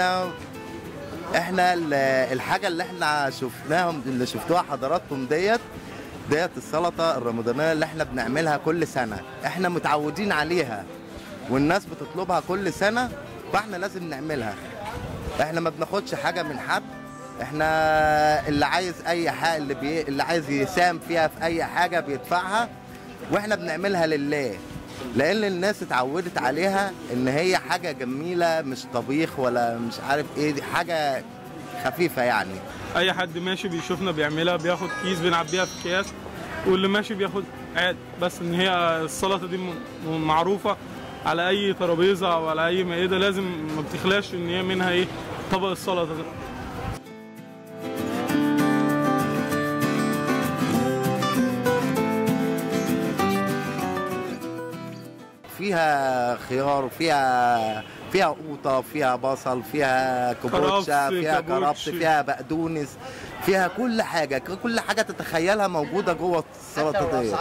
احنا الحاجه اللي احنا شفناهم اللي شفتوها حضراتكم ديت السلطه الرمضانيه اللي احنا بنعملها كل سنه، احنا متعودين عليها والناس بتطلبها كل سنه، فاحنا لازم نعملها. احنا ما بناخدش حاجه من حد، احنا اللي عايز اي حاجه اللي عايز يساهم فيها في اي حاجه بيدفعها، واحنا بنعملها لله لان الناس اتعودت عليها ان هي حاجه جميله، مش طبيخ ولا مش عارف ايه، دي حاجه خفيفه يعني. اي حد ماشي بيشوفنا بيعملها بياخد كيس بنعبيها في اكياس، واللي ماشي بياخد عادي، بس ان هي السلطه دي معروفه على اي ترابيزه او على اي مائده، لازم ما بتخلاش ان هي منها ايه طبق السلطه ده. فيها خيار وفيها قوطه، فيها بصل، فيها كابوتشا، فيها كرفس، فيها بقدونس، فيها كل حاجه، كل حاجه تتخيلها موجوده جوه السلطه دي.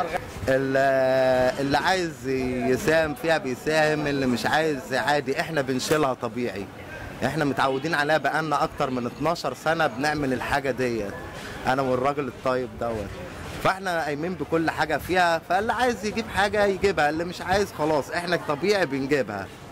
اللي عايز يساهم فيها بيساهم، اللي مش عايز عادي. احنا بنشيلها طبيعي، احنا متعودين عليها، بقالنا اكتر من 12 سنه بنعمل الحاجه ديت انا والراجل الطيب دوت، فاحنا قايمين بكل حاجه فيها. فاللي عايز يجيب حاجه يجيبها، اللي مش عايز خلاص احنا طبيعي بنجيبها.